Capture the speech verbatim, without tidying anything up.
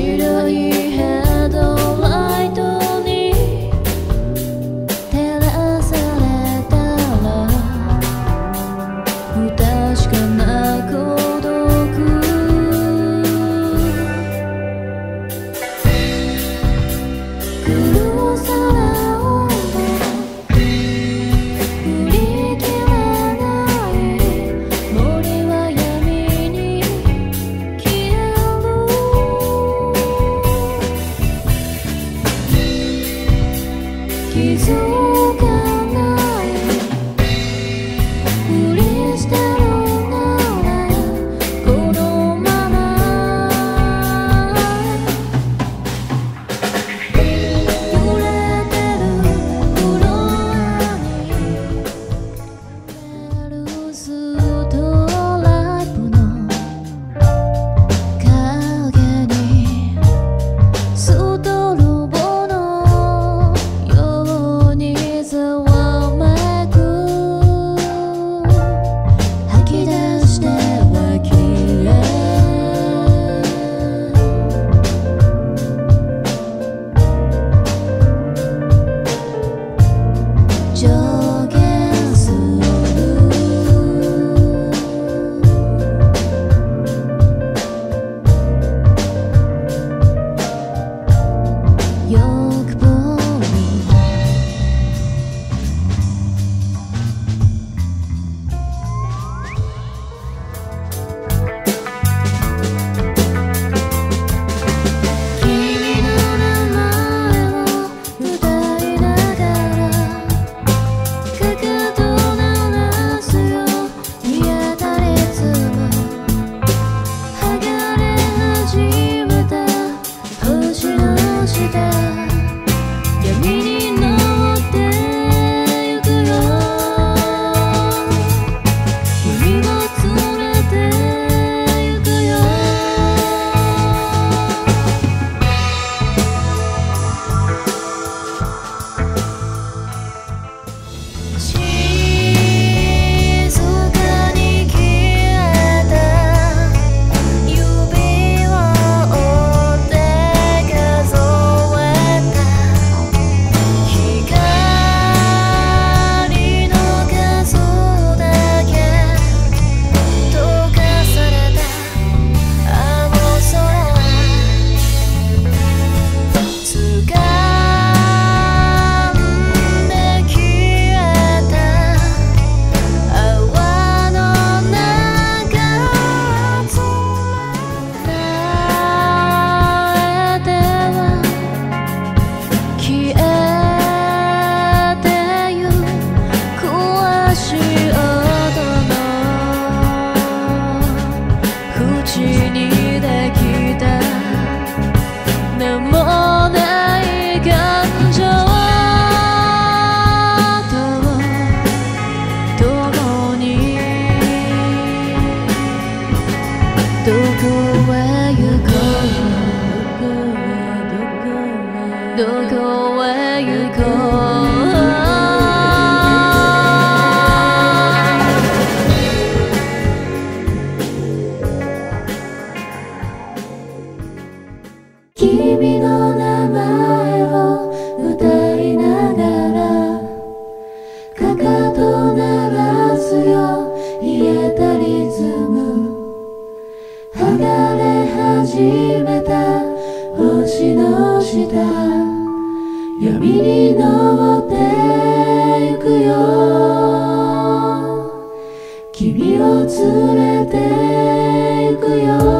白いヘッドライトに照らされたら不確かな孤独。狂わされ気づかないふりしてるならこのまま揺れてる空にベルストライプの影にストローどこへ行こう。星の下闇に登ってゆくよ、君を連れてゆくよ。